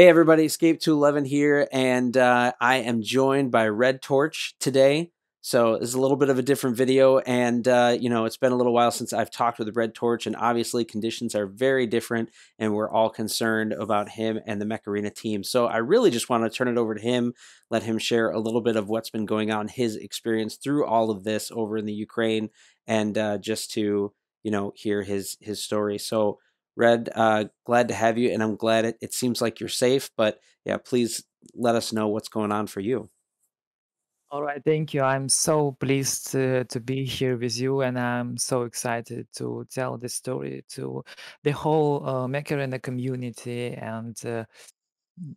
Hey everybody, Scape211 here, and I am joined by Red Torch today. So it's a little bit of a different video, and you know, it's been a little while since I've talked with Red Torch, and obviously conditions are very different, and we're all concerned about him and the Mech Arena team. So I really just want to turn it over to him, let him share a little bit of what's been going on, his experience through all of this over in the Ukraine, and just to, you know, hear his story. So Red, glad to have you, and I'm glad it seems like you're safe, but yeah, please let us know what's going on for you. All right, thank you. I'm so pleased to be here with you, and I'm so excited to tell this story to the whole Mech Arena community. And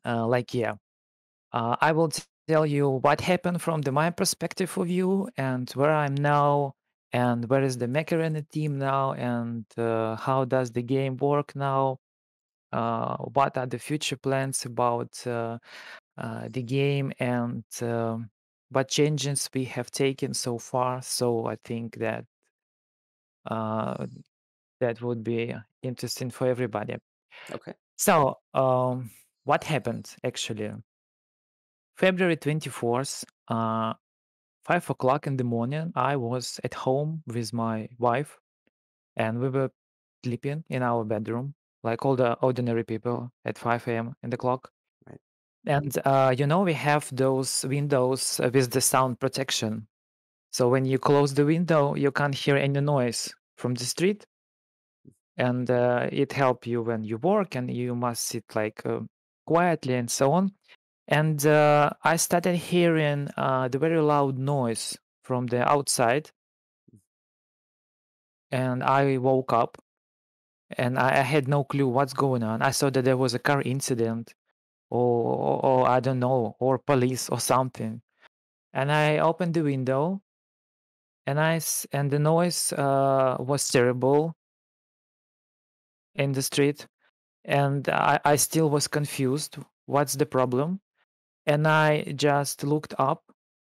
I will tell you what happened from my perspective of view, and where I'm now, and where is the Mech Arena team now, and how does the game work now, what are the future plans about the game, and what changes we have taken so far. So I think that that would be interesting for everybody. Okay. So what happened actually? February 24th, 5 o'clock in the morning, I was at home with my wife, and we were sleeping in our bedroom, like all the ordinary people, at 5 a.m. in the clock. Right. And, you know, we have those windows with the sound protection. So when you close the window, you can't hear any noise from the street. And it helps you when you work, and you must sit like quietly and so on. And I started hearing the very loud noise from the outside. And I woke up, and I had no clue what's going on. I saw that there was a car incident, or I don't know, or police or something. And I opened the window, and the noise was terrible in the street. And I still was confused. What's the problem? And I just looked up,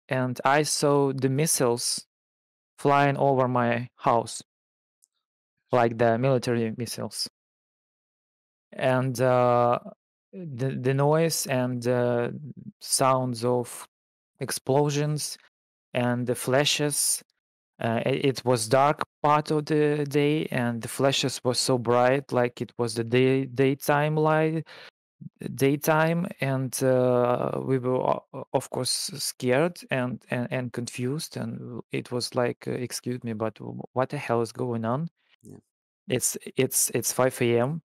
and I saw the missiles flying over my house, like the military missiles. And the noise and sounds of explosions and the flashes. It was dark part of the day, and the flashes were so bright, like it was the daytime light. And we were of course scared and confused, and it was like, excuse me, but what the hell is going on? Yeah. It's 5 a.m.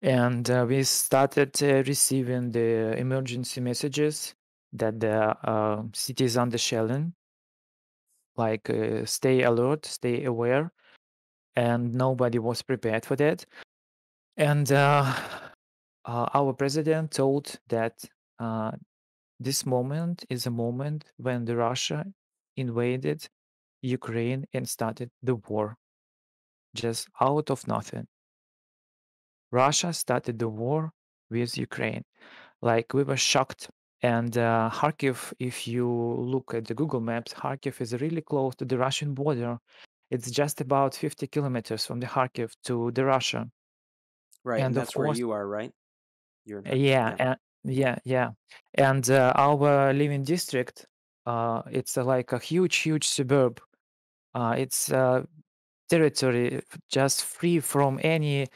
and we started receiving the emergency messages that the city is under shelling, like stay alert, stay aware, and nobody was prepared for that. And our president told that this moment is a moment when the Russia invaded Ukraine and started the war, just out of nothing. Russia started the war with Ukraine. Like, we were shocked. And Kharkiv, if you look at the Google Maps, Kharkiv is really close to the Russian border. It's just about 50 kilometers from the Kharkiv to the Russia. Right, and that's where you are, right? Yeah. And our living district, it's like a huge suburb. It's territory just free from any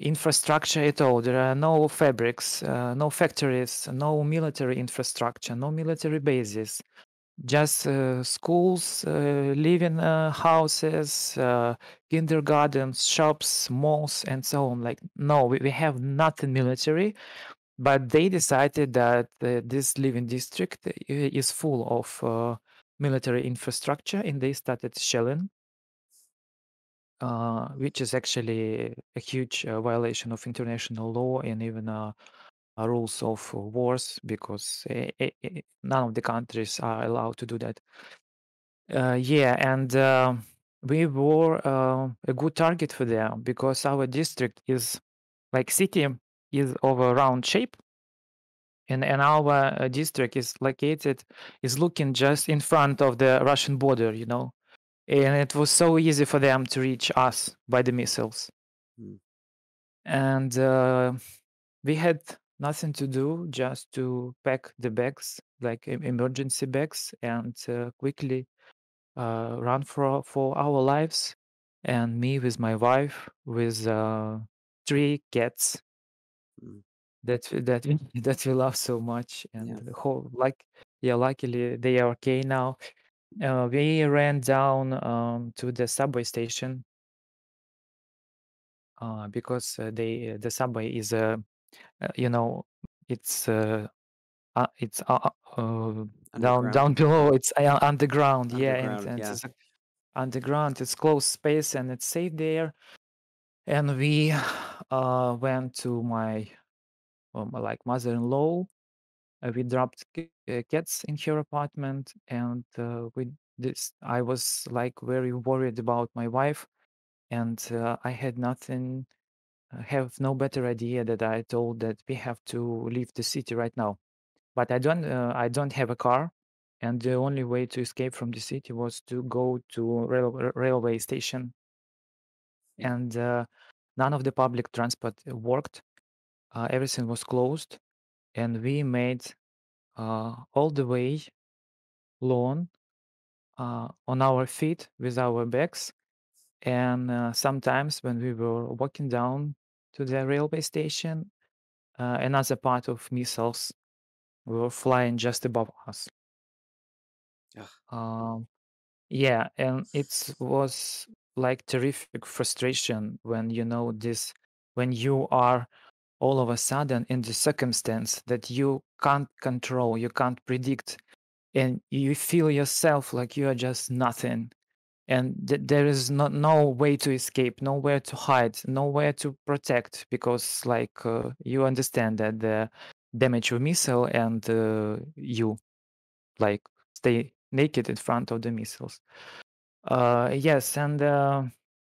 infrastructure at all. There are no fabrics, no factories, no military infrastructure, no military bases, just schools, living houses, kindergartens, shops, malls, and so on. Like, no, we have nothing military. But they decided that this living district is full of military infrastructure, and they started shelling, which is actually a huge violation of international law, and even rules of wars, because none of the countries are allowed to do that. And we were a good target for them, because our district is like, city is of a round shape, and our district is located, is looking just in front of the Russian border, you know. And it was so easy for them to reach us by the missiles. And we had Nothing to do, just to pack the bags, like emergency bags, and quickly run for our lives. And me with my wife, with 3 cats Mm. That we love so much, and the whole, luckily they are okay now. We ran down to the subway station because the subway is you know, it's down below. It's underground, and it's underground. It's closed space and it's safe there. And we went to my mother-in-law. We dropped cats in her apartment, and I was very worried about my wife, and I had nothing. I have no better idea that I told that we have to leave the city right now, but I don't have a car, and the only way to escape from the city was to go to railway station, and none of the public transport worked. Everything was closed, and we made all the way long on our feet with our bags. And sometimes when we were walking down to the railway station, another part of missiles were flying just above us. And it was terrific frustration when when you are all of a sudden in the circumstance that you can't control, you can't predict, and you feel yourself like you are just nothing. And there is no way to escape, nowhere to hide, nowhere to protect, because you understand that the damage of missile, and you stay naked in front of the missiles. And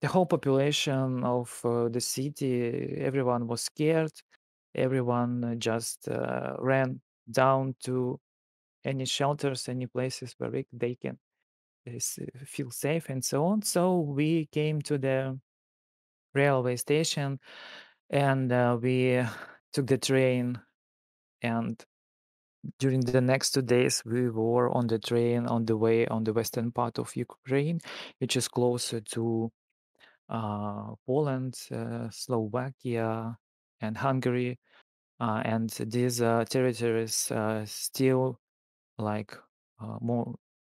the whole population of the city, everyone was scared. Everyone just ran down to any shelters, any places where they can feel safe, and so on. So we came to the railway station, and we took the train, and during the next 2 days we were on the train on the way on the western part of Ukraine, which is closer to Poland, Slovakia and Hungary, and these territories still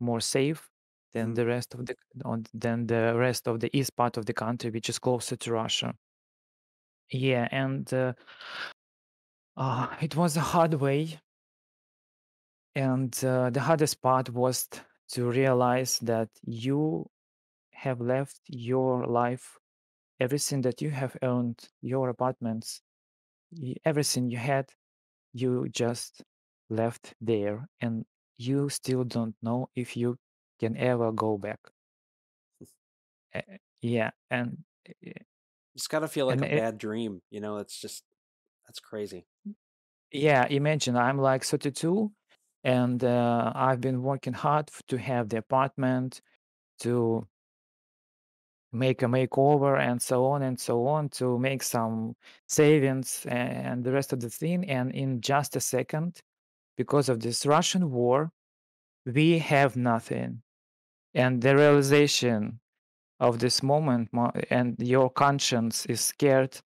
more safe than the rest of the east part of the country, which is closer to Russia. It was a hard way, and the hardest part was to realize that you have left your life, everything that you have earned, your apartments, everything you had, you just left there, and you still don't know if you can ever go back. And it's gotta feel like a bad dream, it's just, that's crazy. Imagine I'm 32, and I've been working hard to have the apartment, to make a makeover, and so on, to make some savings and the rest of the thing. And in just a second, because of this Russian war, we have nothing. And the realization of this moment, and your conscience is scared,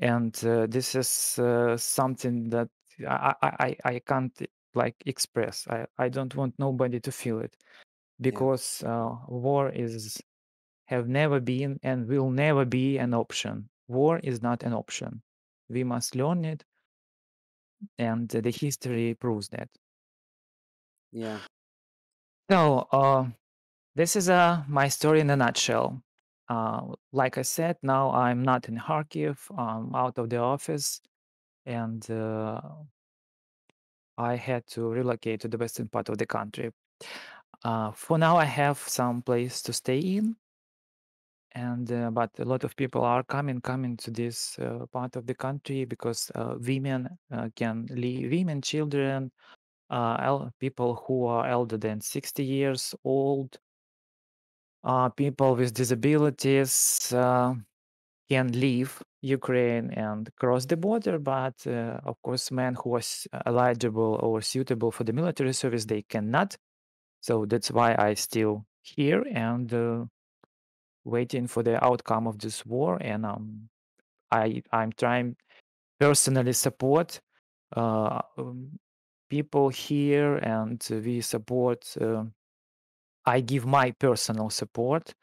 and this is something that I can't express. I don't want nobody to feel it, because war have never been and will never be an option. War is not an option. We must learn it, and the history proves that. So this is my story in a nutshell. Like I said, now I'm not in Kharkiv. I'm out of the office, and I had to relocate to the western part of the country. For now, I have some place to stay in, and but a lot of people are coming to this part of the country, because women can leave, women, children, people who are elder than 60 years old, people with disabilities, can leave Ukraine and cross the border, but of course, men who was eligible or suitable for the military service, they cannot. So that's why I still here and waiting for the outcome of this war. And I'm trying personally support people here, and we support. I give my personal support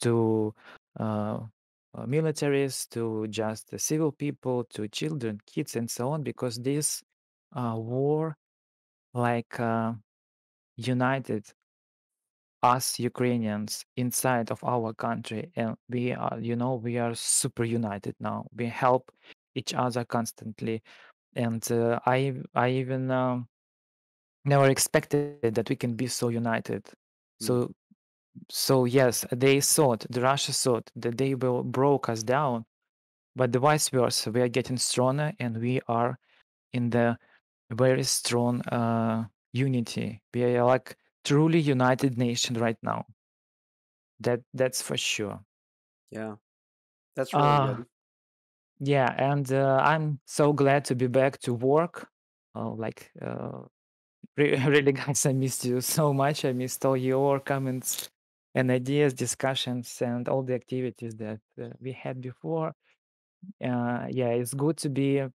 to militaries, to just the civil people, to children, kids, and so on, because this war, like, united us Ukrainians inside of our country, and we are, you know, we are super united now. We help each other constantly, and I even never expected that we can be so united. So yes, they thought, Russia thought that they will break us down, but the vice versa, we are getting stronger, and we are in the very strong unity. We are like truly united nation right now. That's for sure. Yeah, that's really good. Yeah, and I'm so glad to be back to work. Really, guys, I missed you so much. I missed all your comments and ideas, discussions, and all the activities that we had before. Yeah, it's good to be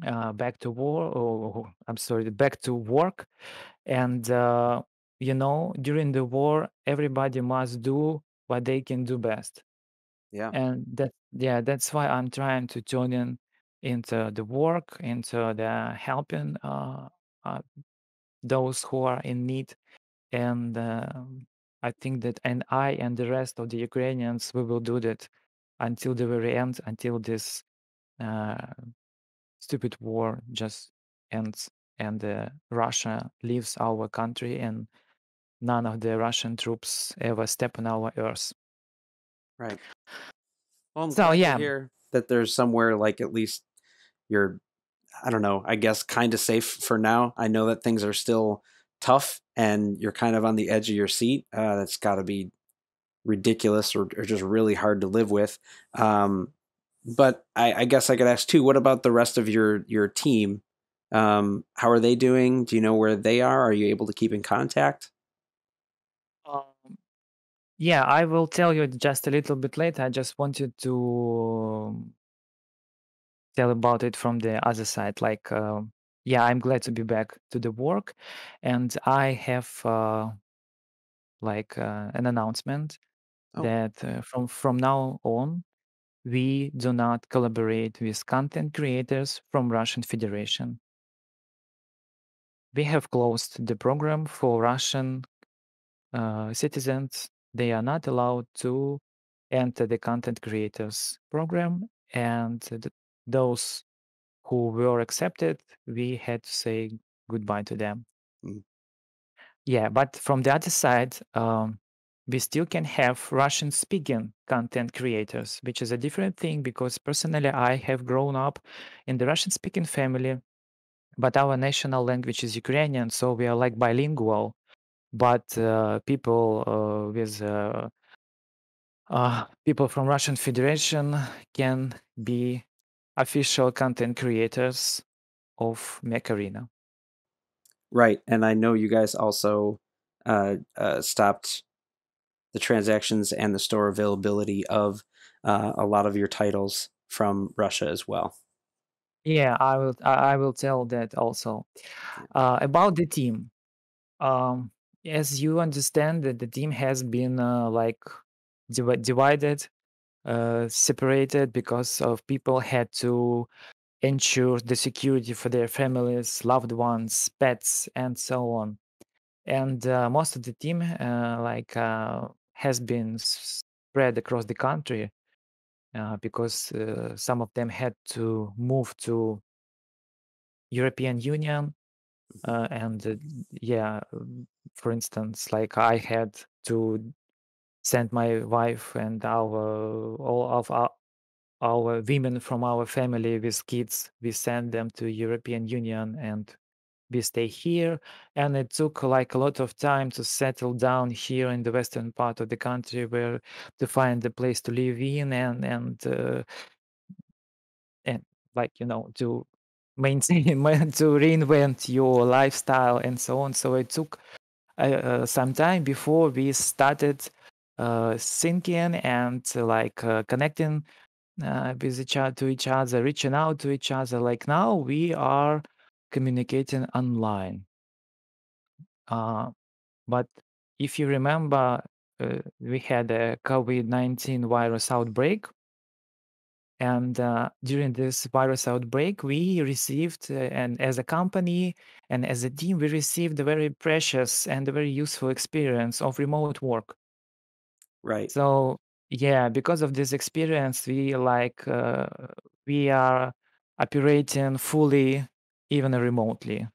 back to war. Oh, I'm sorry, back to work. And you know, during the war, everybody must do what they can do best. Yeah, and that's why I'm trying to join in into the work, into the helping. Those who are in need, and I think that I and the rest of the Ukrainians, we will do that until the very end, until this stupid war just ends and Russia leaves our country and none of the Russian troops ever step on our earth. Right. Well, I'm glad to hear that there's somewhere, like, at least you're, I don't know, I guess kind of safe for now. I know that things are still tough and you're kind of on the edge of your seat. That's got to be ridiculous or just really hard to live with. But I guess I could ask too, what about the rest of your team? How are they doing? Do you know where they are? Are you able to keep in contact? Yeah, I will tell you just a little bit later. I just wanted to tell about it from the other side. Like, yeah, I'm glad to be back to the work, and I have an announcement that from now on we do not collaborate with content creators from Russian Federation. We have closed the program for Russian citizens. They are not allowed to enter the content creators program, and those who were accepted, we had to say goodbye to them. Mm. Yeah, but from the other side, we still can have Russian-speaking content creators, which is a different thing, because personally I have grown up in the Russian-speaking family, but our national language is Ukrainian, so we are like bilingual. But people with people from Russian Federation can be official content creators of Mech Arena. Right, and I know you guys also stopped the transactions and the store availability of a lot of your titles from Russia as well. Yeah, I will tell that also. About the team, as you understand that the team has been divided. Separated because of people had to ensure the security for their families, loved ones, pets, and so on. And most of the team has been spread across the country because some of them had to move to European Union. For instance, I had to sent my wife and all of our women from our family with kids. We sent them to European Union and we stay here. And it took like a lot of time to settle down here in the western part of the country, where to find a place to live in and like, you know, to maintain to reinvent your lifestyle and so on. So it took some time before we started thinking and connecting with each other, reaching out to each other. Like now we are communicating online. But if you remember, we had a COVID-19 virus outbreak. And during this virus outbreak, we received, and as a company and as a team, we received a very precious and a very useful experience of remote work. Right. So yeah, because of this experience, we are operating fully, even remotely.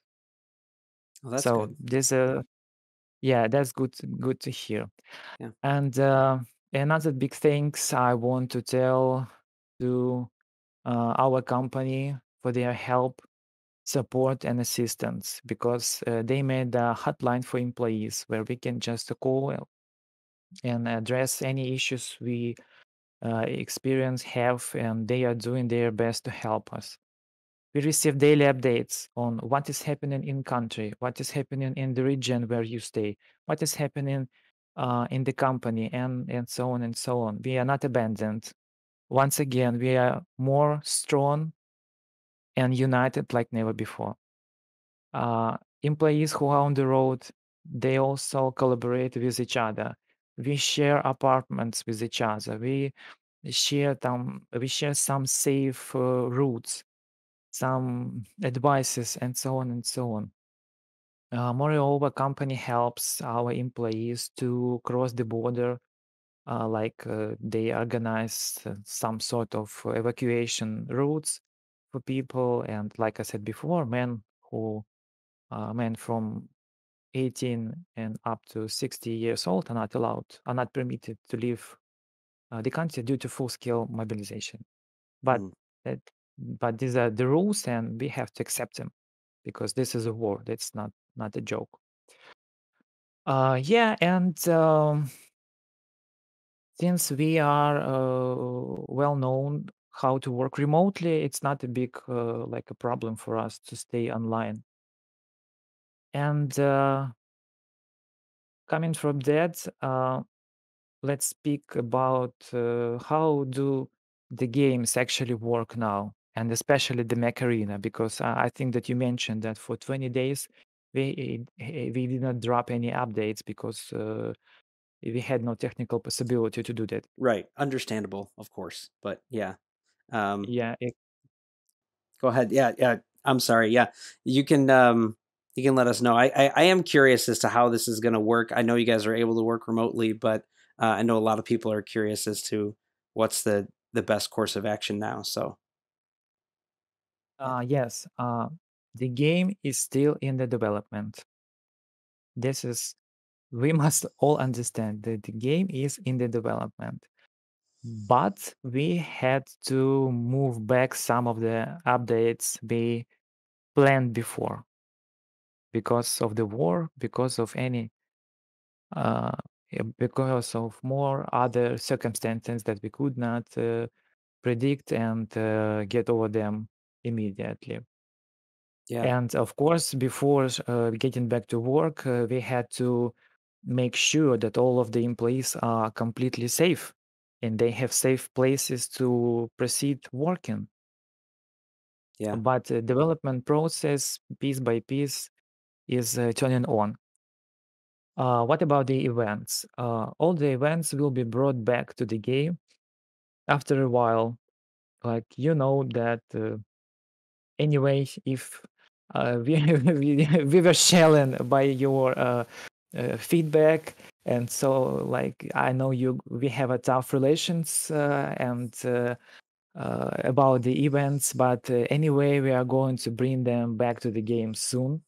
Well, that's So good. this, uh, That's good to hear. Yeah. And another big thanks I want to tell to our company for their help, support, and assistance, because they made a hotline for employees where we can just call and address any issues we have, and they are doing their best to help us. We receive daily updates on what is happening in country, what is happening in the region where you stay, what is happening in the company, and so on and so on. We are not abandoned. Once again, we are more strong and united like never before. Employees who are on the road, they also collaborate with each other. We share apartments with each other. We share some safe routes, some advices, and so on and so on. Moreover, company helps our employees to cross the border. They organize some sort of evacuation routes for people, and like I said before, men from 18 and up to 60 years old are not permitted to leave the country due to full-scale mobilization. But mm. that, but these are the rules, and we have to accept them because this is a war. That's not a joke. Since we are well known how to work remotely, it's not a big a problem for us to stay online. And coming from that, let's speak about how do the games actually work now, and especially the Mech Arena, because I think that you mentioned that for 20 days we did not drop any updates because we had no technical possibility to do that. Right. Understandable, of course. But yeah. Go ahead. Yeah. I'm sorry. Yeah. You can let us know. I am curious as to how this is going to work. I know you guys are able to work remotely, but I know a lot of people are curious as to what's the best course of action now. So. Yes. The game is still in the development. We must all understand that the game is in the development, but we had to move back some of the updates we planned before because of the war, because of more other circumstances that we could not predict and get over them immediately. Yeah. And of course, before getting back to work, we had to make sure that all of the employees are completely safe and they have safe places to proceed working. Yeah. But the development process, piece by piece, is turning on. What about the events? All the events will be brought back to the game after a while. Like, you know that anyway, if we were challenged by your feedback, and so I know we have a tough relations about the events, but anyway we are going to bring them back to the game soon,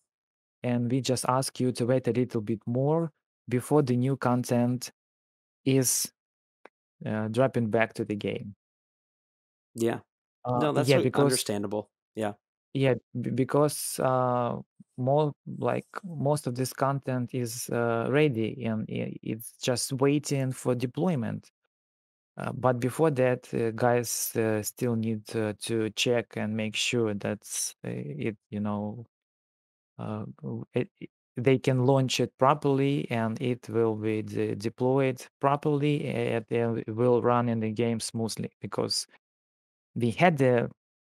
and we just ask you to wait a little bit more before the new content is dropping back to the game. Yeah, no, that's understandable. Yeah, because more like most of this content is ready and it's just waiting for deployment. But before that, guys still need to check and make sure that they can launch it properly and it will be deployed properly and it will run in the game smoothly, because we had the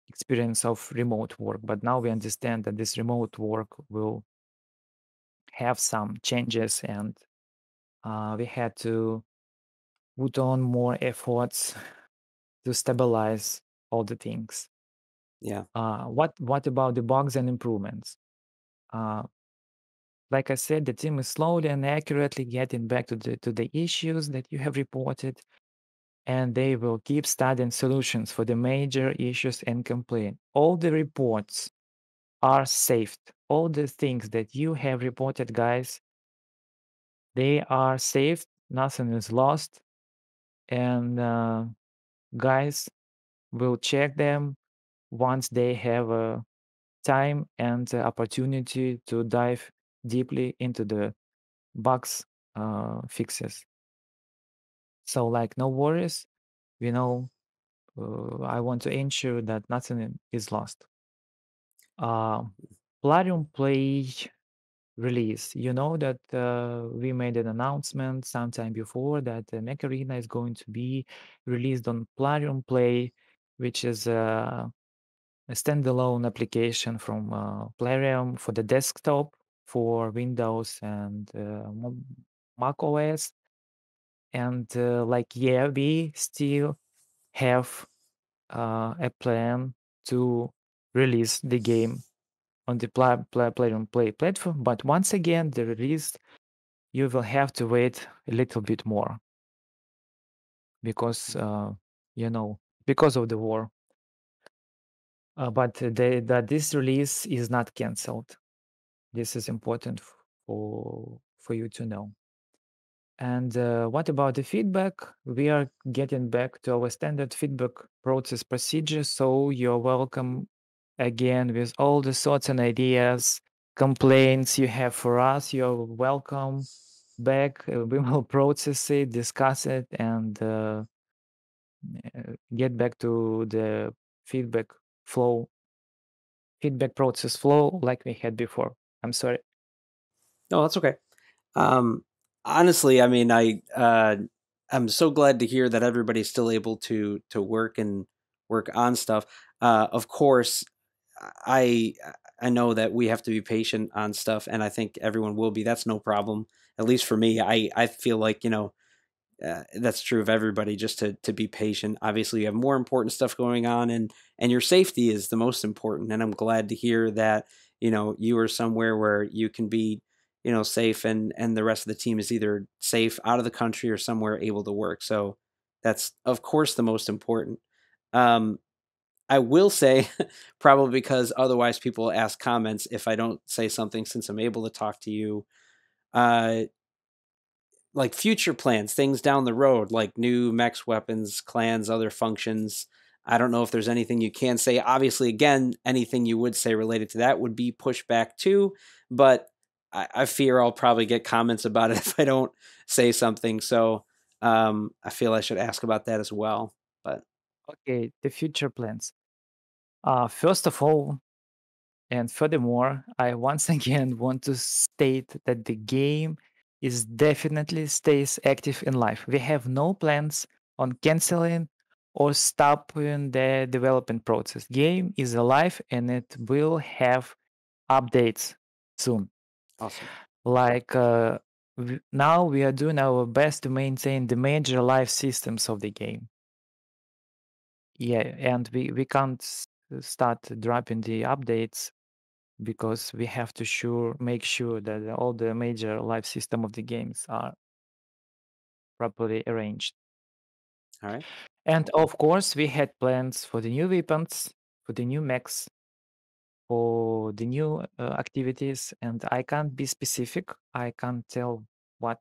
experience of remote work, but now we understand that this remote work will have some changes, and we had to put on more efforts to stabilize all the things. Yeah. What about the bugs and improvements? Like I said, the team is slowly and accurately getting back to the issues that you have reported, and they will keep studying solutions for the major issues and complaint. All the reports are saved. All the things that you have reported, guys, they are saved. Nothing is lost. And guys will check them once they have time and opportunity to dive deeply into the bugs fixes. So, like, no worries, I want to ensure that nothing is lost. Plarium Play release. You know that we made an announcement sometime before that Mech Arena is going to be released on Plarium Play, which is a standalone application from Plarium for the desktop, for Windows and Mac OS. And we still have a plan to release the game on the Plarium Play platform. But once again, the release, you will have to wait a little bit more because because of the war. But that this release is not cancelled. This is important for you to know. And what about the feedback? We are getting back to our standard feedback procedure, so you're welcome again with all the thoughts and ideas, complaints you have for us. You're welcome back. We will process it, discuss it, and get back to the feedback process flow like we had before. I'm sorry. No, that's okay. Honestly, I mean, I'm so glad to hear that everybody's still able to work on stuff. Of course, I know that we have to be patient on stuff, and I think everyone will be. That's no problem. At least for me, I feel like that's true of everybody. Just to be patient. Obviously, you have more important stuff going on, and your safety is the most important. And I'm glad to hear that you are somewhere where you can be safe, and the rest of the team is either safe out of the country or somewhere able to work. So that's, of course, the most important. I will say, probably because otherwise people ask comments if I don't say something, since I'm able to talk to you, like future plans, things down the road, like new mechs, weapons, clans, other functions. I don't know if there's anything you can say. Obviously, again, anything you would say related to that would be pushed back too, but I fear I'll probably get comments about it if I don't say something. So I feel I should ask about that as well. But okay, the future plans. First of all, and furthermore, I once again want to state that the game is definitely stays active in life. We have no plans on canceling or stopping the development process. Game is alive and it will have updates soon. Awesome. Like now we are doing our best to maintain the major life systems of the game. Yeah, and we can't start dropping the updates because we have to make sure that all the major life system of the games are properly arranged. All right. And of course, we had plans for the new weapons, for the new mechs, for the new activities, and I can't be specific. I can't tell what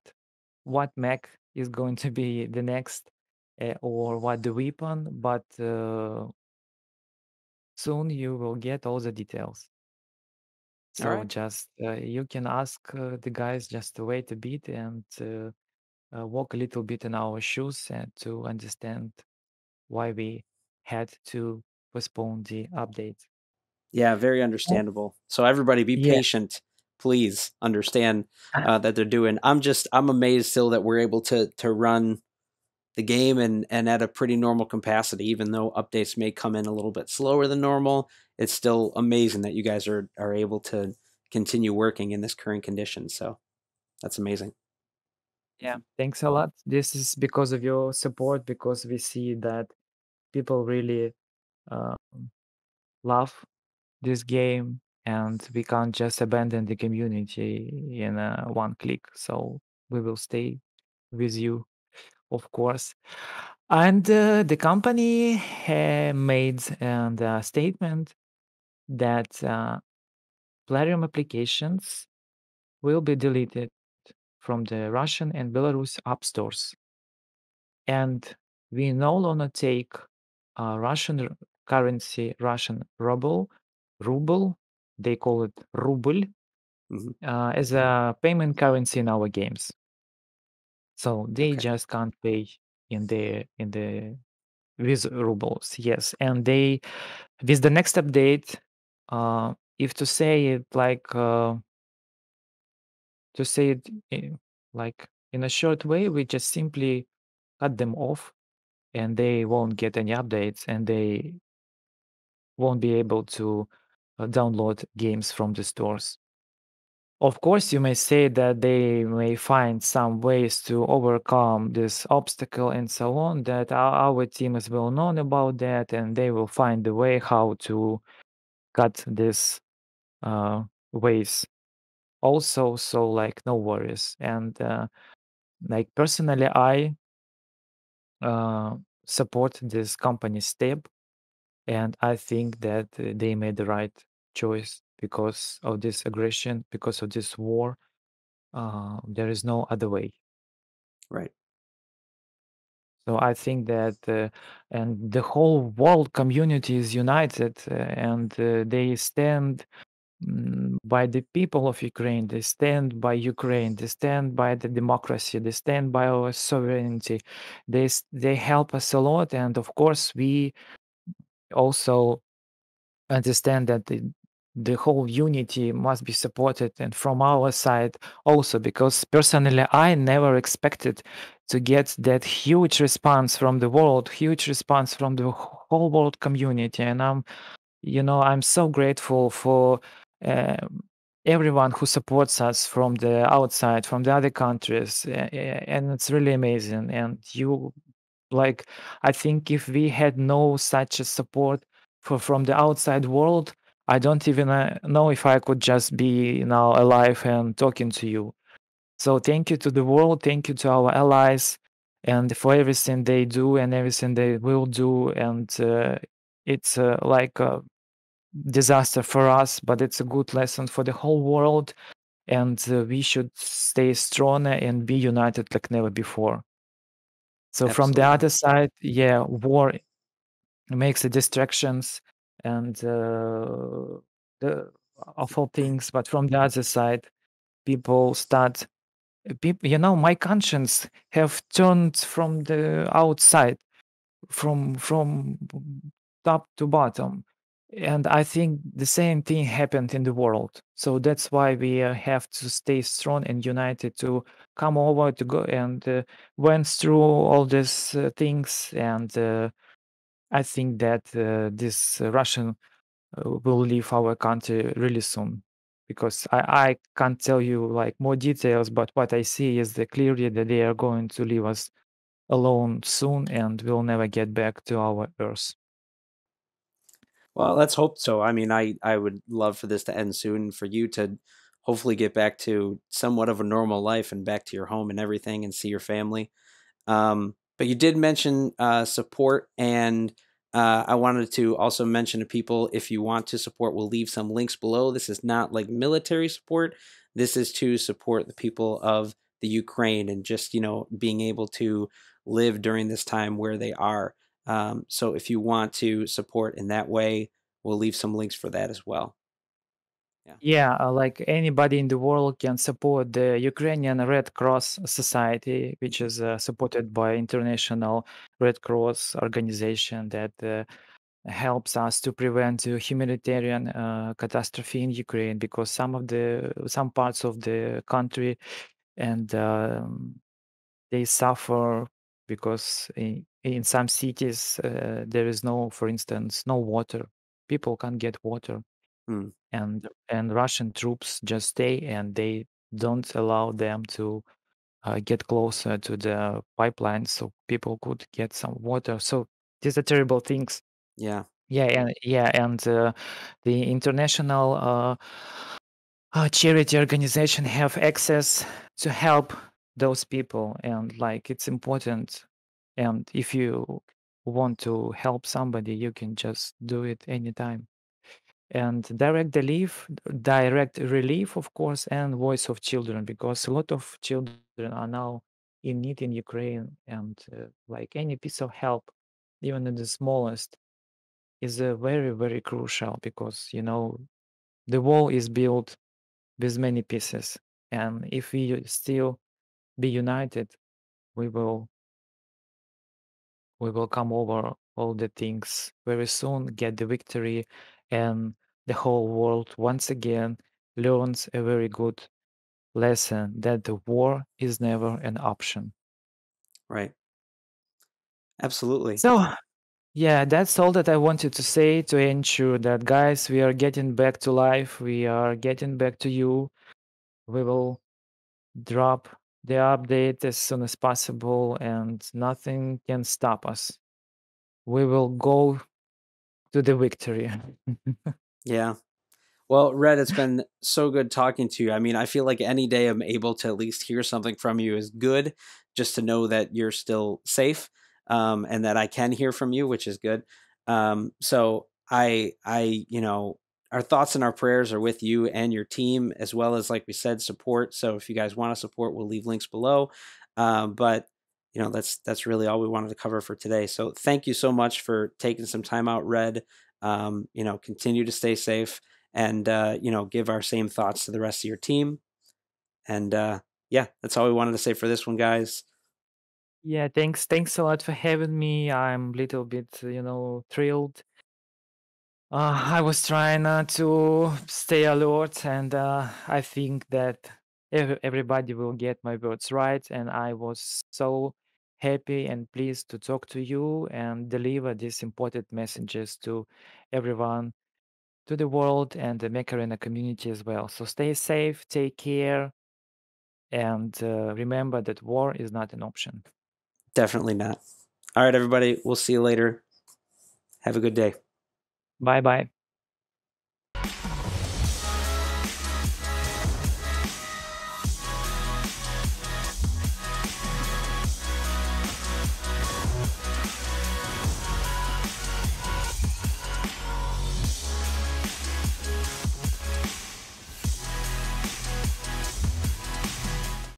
mech is going to be the next or what the weapon, but soon you will get all the details. All So right. just you can ask the guys just to wait a bit and walk a little bit in our shoes and to understand why we had to postpone the update. Yeah, very Oh, understandable. So everybody be yeah. patient. Please understand that they're doing. I'm amazed still that we're able to run the game and at a pretty normal capacity, even though updates may come in a little bit slower than normal. It's still amazing that you guys are able to continue working in this current condition. So that's amazing. Yeah, thanks a lot. This is because of your support, because we see that people really uh, love this game and we can't just abandon the community in one click. So we will stay with you, of course. And the company made the statement that Plarium applications will be deleted from the Russian and Belarus app stores. And we no longer take Russian currency, Russian ruble, they call it ruble, Mhm. As a payment currency in our games. So they Okay. just can't pay in the with rubles, yes. And they with the next update, if to say it like to say it like in a short way, we just simply cut them off, and they won't get any updates, and they won't be able to download games from the stores. Of course, you may say that they may find some ways to overcome this obstacle and so on, that our team is well known about that, and they will find a way how to cut these ways also. So, like, no worries. And, like, personally, I support this company step, and I think that they made the right choice because of this aggression, because of this war. There is no other way. Right. So I think that, and the whole world community is united, and they stand by the people of Ukraine. They stand by Ukraine. They stand by the democracy. They stand by our sovereignty. They help us a lot, and of course we also understand that the whole unity must be supported, and from our side also, because personally I never expected to get that huge response from the world, huge response from the whole world community. And I'm so grateful for um everyone who supports us from the outside, from the other countries, and it's really amazing. And you, like, I think if we had no such a support from the outside world, I don't even know if I could just be now alive and talking to you. So thank you to the world, thank you to our allies, and for everything they do and everything they will do. And it's like a disaster for us, but it's a good lesson for the whole world. And we should stay stronger and be united like never before. So from the Absolutely. other side, yeah, war makes the distractions and the awful things. But from the other side, people start. My conscience have turned from the outside, from top to bottom, and I think the same thing happened in the world. So that's why we have to stay strong and united to come over to go and went through all these things. And I think that this Russian will leave our country really soon, because I can't tell you like more details, but what I see is that clearly that they are going to leave us alone soon, and we'll never get back to our earth. Well, let's hope so. I mean, I would love for this to end soon, and for you to hopefully get back to somewhat of a normal life and back to your home and everything and see your family. But you did mention support, and I wanted to also mention to people, if you want to support, we'll leave some links below. This is not like military support. This is to support the people of the Ukraine and just, being able to live during this time where they are. So if you want to support in that way, we'll leave some links for that as well. Yeah, like anybody in the world can support the Ukrainian Red Cross Society, which is supported by International Red Cross organization that helps us to prevent the humanitarian catastrophe in Ukraine, because some parts of the country and they suffer because in some cities there is no, for instance, no water. People can't get water. Mm. And Russian troops just stay, and they don't allow them to get closer to the pipeline, so people could get some water. So these are terrible things. And the international charity organization have access to help those people, and like it's important. And if you want to help somebody, you can just do it anytime. And Direct Relief, of course, and Voice of Children, because a lot of children are now in need in Ukraine, and like any piece of help, even in the smallest, is very, very crucial, because, you know, the wall is built with many pieces, and if we still be united, we will come over all the things very soon, get the victory, and the whole world once again learns a very good lesson that the war is never an option. Right. Absolutely. So, yeah, that's all that I wanted to say to ensure that, guys, we are getting back to life. We are getting back to you. We will drop the update as soon as possible, and nothing can stop us. We will go to the victory. Yeah. Well, Red, it's been so good talking to you. I mean, I feel like any day I'm able to at least hear something from you is good, just to know that you're still safe, and that I can hear from you, which is good. So I, you know, our thoughts and our prayers are with you and your team, as well as, like we said, support. So if you guys want to support, we'll leave links below. But you know, that's really all we wanted to cover for today. So thank you so much for taking some time out, Red. You know, continue to stay safe, and you know, give our same thoughts to the rest of your team. And yeah, that's all we wanted to say for this one, guys. Yeah, thanks a lot for having me. I'm a little bit, you know, thrilled. I was trying to stay alert, and I think that everybody will get my words right, and I was so happy and pleased to talk to you and deliver these important messages to everyone, to the world, and the Mech Arena community as well. So stay safe, take care, and remember that war is not an option. Definitely not. All right, everybody, we'll see you later. Have a good day. Bye-bye.